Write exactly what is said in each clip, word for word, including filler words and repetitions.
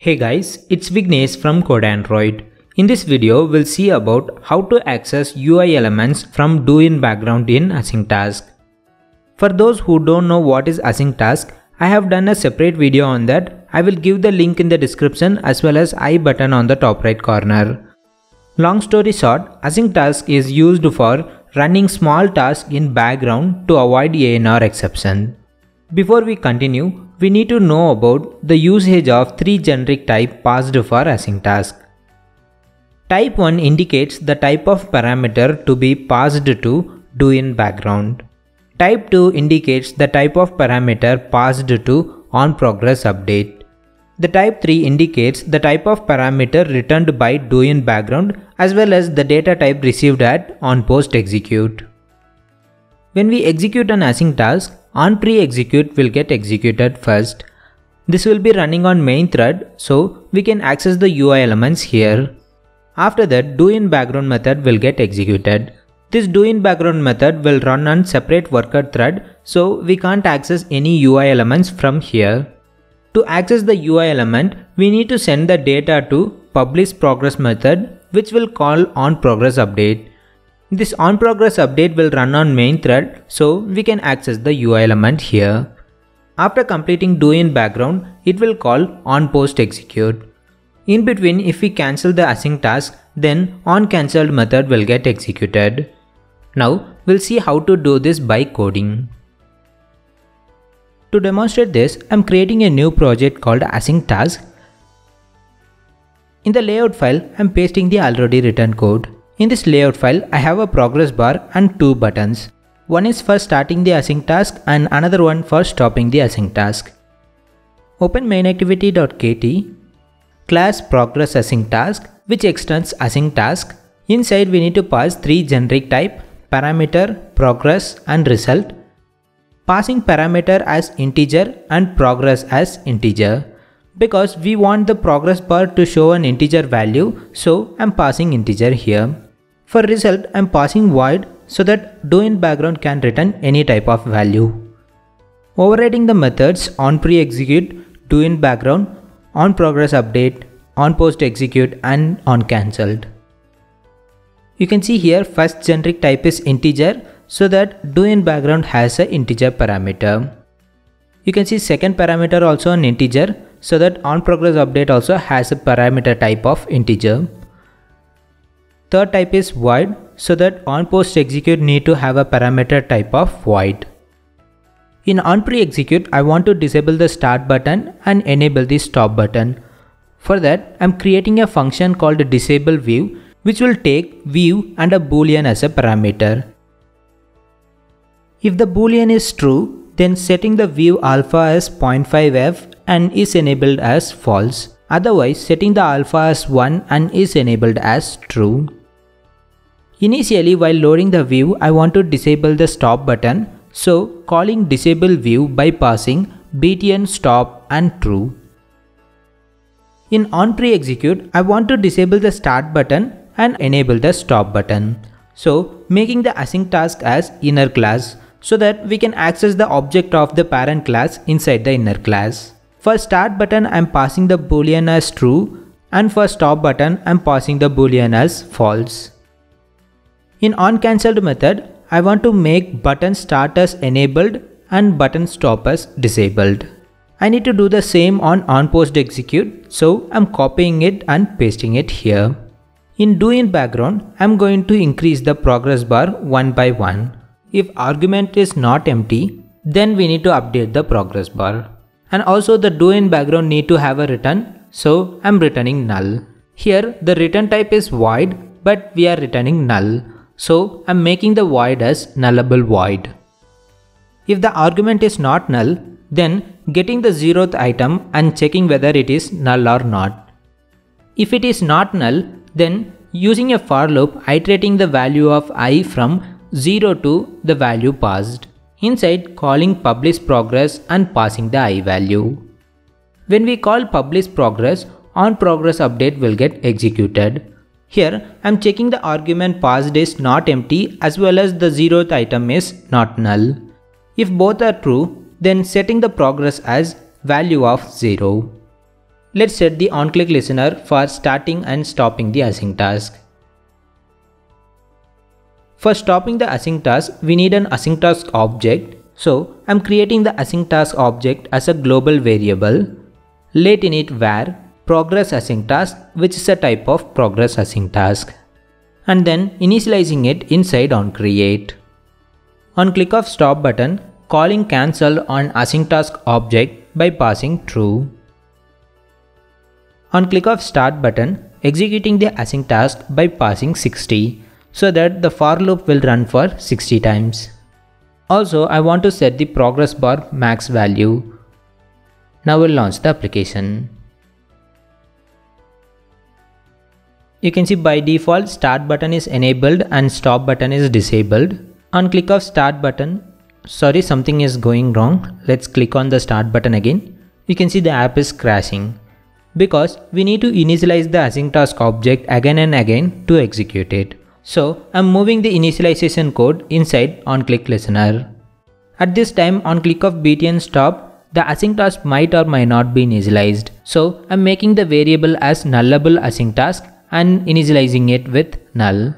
Hey guys, it's Vignesh from Code Android. In this video, we'll see about how to access U I elements from DoInBackground in AsyncTask. For those who don't know what is AsyncTask, I have done a separate video on that. I will give the link in the description as well as I button on the top right corner. Long story short, AsyncTask is used for running small tasks in background to avoid A N R exception. Before we continue, we need to know about the usage of three generic types passed for AsyncTask. Type one indicates the type of parameter to be passed to DoInBackground. Type two indicates the type of parameter passed to OnProgressUpdate. The Type three indicates the type of parameter returned by DoInBackground as well as the data type received at OnPostExecute. When we execute an async task, OnPreExecute will get executed first. This will be running on main thread, so we can access the U I elements here. After that, DoInBackground method will get executed. This DoInBackground method will run on separate worker thread, so we can't access any U I elements from here. To access the U I element, we need to send the data to PublishProgress method, which will call onProgressUpdate. This onProgressUpdate will run on main thread, so we can access the U I element here. After completing DoInBackground, it will call OnPostExecute. In between, if we cancel the async task, then onCancelled method will get executed. Now, we'll see how to do this by coding. To demonstrate this, I'm creating a new project called AsyncTask. In the layout file, I'm pasting the already written code. In this layout file, I have a progress bar and two buttons. One is for starting the async task and another one for stopping the async task. Open MainActivity.kt, class ProgressAsyncTask, which extends async task. Inside we need to pass three generic type, parameter, progress and result. Passing parameter as integer and progress as integer. Because we want the progress bar to show an integer value, so I'm passing integer here. For result, I'm passing void so that DoInBackground can return any type of value. Overriding the methods onPreExecute, DoInBackground, onProgressUpdate, OnPostExecute and onCancelled. You can see here first generic type is integer so that DoInBackground has an integer parameter. You can see second parameter also an integer, so that onProgressUpdate also has a parameter type of integer. Third type is void, so that OnPostExecute need to have a parameter type of void. In OnPreExecute, I want to disable the start button and enable the stop button. For that, I'm creating a function called disableView, which will take view and a boolean as a parameter. If the boolean is true, then setting the view alpha as zero point five f and is enabled as false. Otherwise, setting the alpha as one and is enabled as true. Initially, while loading the view, I want to disable the stop button. So, calling disable view by passing boolean stop and true. In onPreExecute, I want to disable the start button and enable the stop button. So, making the async task as inner class so that we can access the object of the parent class inside the inner class. For start button, I am passing the boolean as true, and for stop button, I am passing the boolean as false. In onCancelled method, I want to make button start as enabled and button stop as disabled. I need to do the same on OnPostExecute, so I am copying it and pasting it here. In DoInBackground, I am going to increase the progress bar one by one. If argument is not empty, then we need to update the progress bar. And also the DoInBackground need to have a return, so I'm returning null. Here the return type is void, but we are returning null, so I'm making the void as nullable void. If the argument is not null, then getting the zeroth item and checking whether it is null or not. If it is not null, then using a for loop iterating the value of I from zero to the value passed. Inside calling PublishProgress and passing the I value. When we call PublishProgress, OnProgressUpdate will get executed. Here I am checking the argument passed is not empty as well as the zeroth item is not null. If both are true, then setting the progress as value of zero. Let's set the onClick listener for starting and stopping the async task. For stopping the async task, we need an async task object. So I'm creating the async task object as a global variable. Let init var ProgressAsyncTask, which is a type of ProgressAsyncTask, and then initializing it inside onCreate. On click of stop button, calling cancel on AsyncTask object by passing true. On click of start button, executing the async task by passing sixty, so that the for loop will run for sixty times. Also, I want to set the progress bar max value. Now we'll launch the application. You can see by default start button is enabled and stop button is disabled. On click of start button, sorry, something is going wrong. Let's click on the start button again. You can see the app is crashing, because we need to initialize the async task object again and again to execute it. So I'm moving the initialization code inside onClick listener. At this time, on click of btn stop, the async task might or might not be initialized. So I'm making the variable as nullable async task and initializing it with null.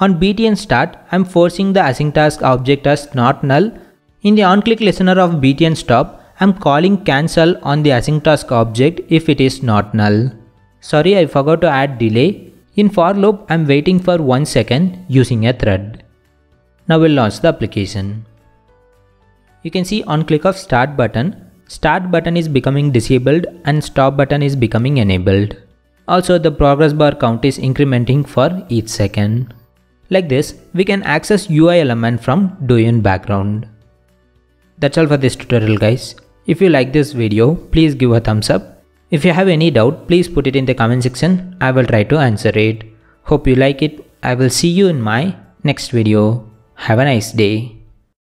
On btn start, I'm forcing the async task object as not null. In the onClick listener of btn stop, I'm calling cancel on the async task object if it is not null. Sorry, I forgot to add delay. In for loop, I'm waiting for one second using a thread. Now we'll launch the application. You can see on click of start button, start button is becoming disabled and stop button is becoming enabled. Also, the progress bar count is incrementing for each second. Like this, we can access U I element from DoInBackground. That's all for this tutorial, guys. If you like this video, please give a thumbs up. If you have any doubt, please put it in the comment section. I will try to answer it. Hope you like it. I will see you in my next video. Have a nice day.